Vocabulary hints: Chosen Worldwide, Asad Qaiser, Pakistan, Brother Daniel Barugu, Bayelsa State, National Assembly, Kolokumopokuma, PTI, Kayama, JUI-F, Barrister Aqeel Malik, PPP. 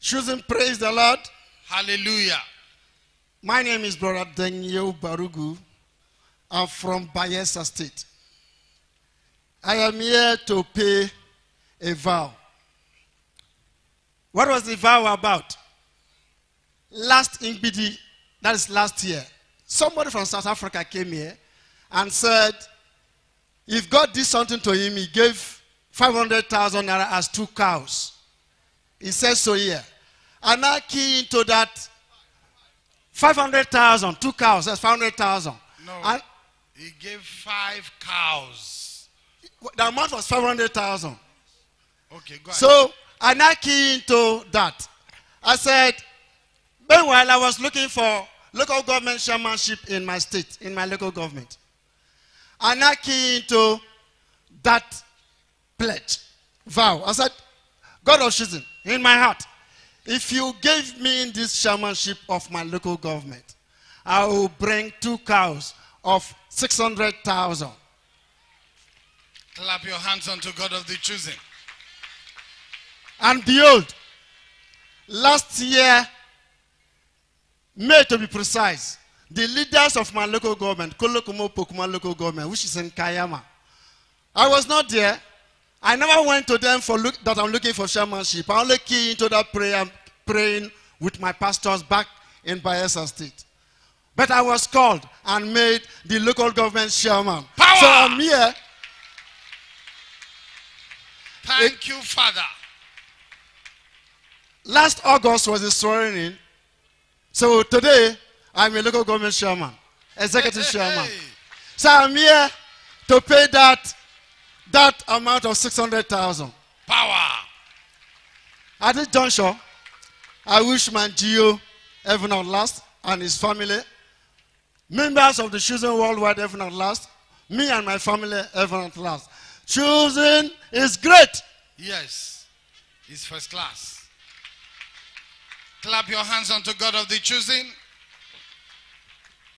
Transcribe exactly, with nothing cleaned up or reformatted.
Chosen, praise the Lord. Hallelujah. My name is Brother Daniel Barugu. I'm from Bayelsa State. I am here to pay a vow. What was the vow about? Last N B D, that is last year, somebody from South Africa came here and said, if God did something to him, he gave five hundred thousand naira as two cows. He says so here. And I key into that five hundred thousand, two cows, that's five hundred thousand. No, and he gave five cows. The amount was five hundred thousand. Okay, go ahead. So, and I key into that. I said, meanwhile, I was looking for local government chairmanship in my state, in my local government. And I keyed into that pledge, vow. I said, God of Chosen, in my heart, if you gave me this chairmanship of my local government, I will bring two cows of six hundred thousand. Clap your hands unto God of the Chosen. And behold, last year, May to be precise, the leaders of my local government, Kolokumopokuma local government, which is in Kayama. I was not there. I never went to them for look, that I'm looking for chairmanship. I only key into that prayer, I'm praying with my pastors back in Bayelsa State. But I was called and made the local government chairman. Power! So I'm here. Thank it, you, Father. Last August was the swearing in. So today, I'm a local government chairman, executive hey, chairman. Hey. So I'm here to pay that, that amount of six hundred thousand. Power. At this juncture, I wish my G O heaven at last and his family, members of the Chosen Worldwide heaven at last, me and my family heaven at last. Chosen is great. Yes, it's first class. Clap your hands unto God of the Chosen.